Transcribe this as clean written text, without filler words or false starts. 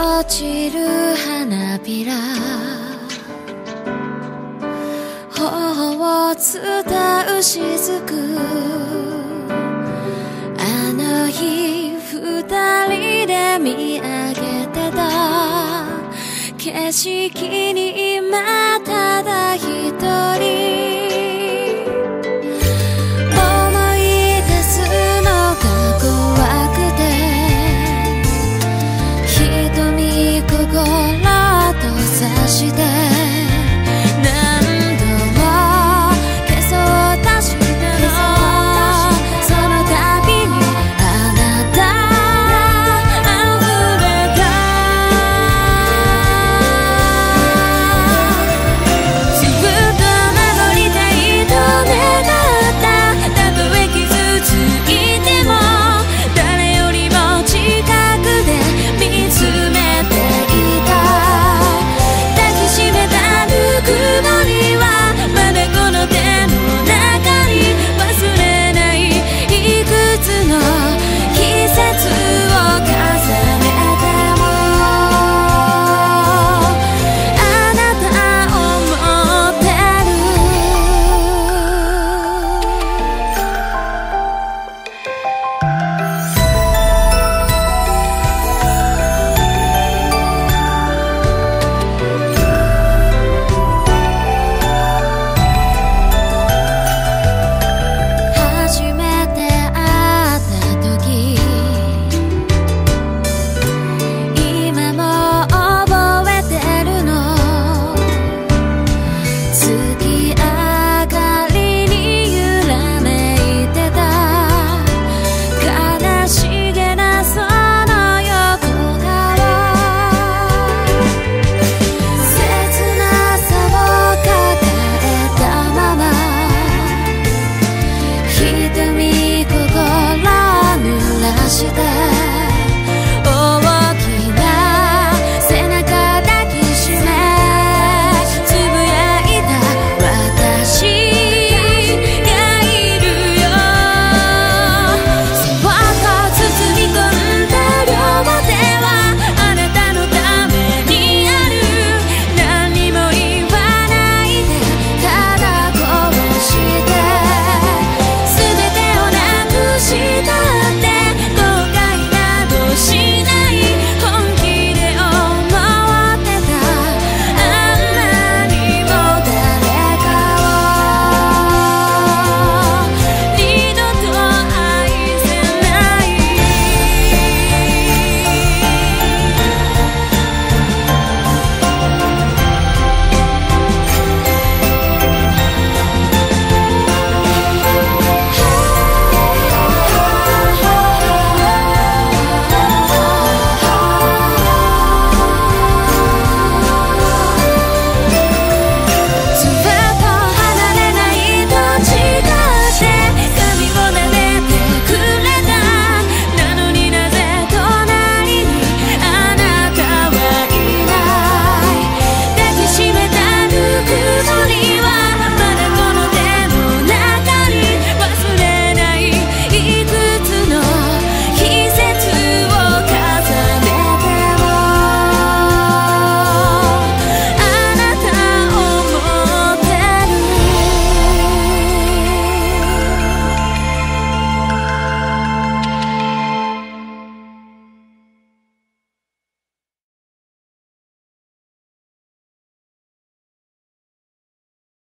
落ちる花びら、頬を伝うしずく、あの日二人で見上げてた景色に今ただ一人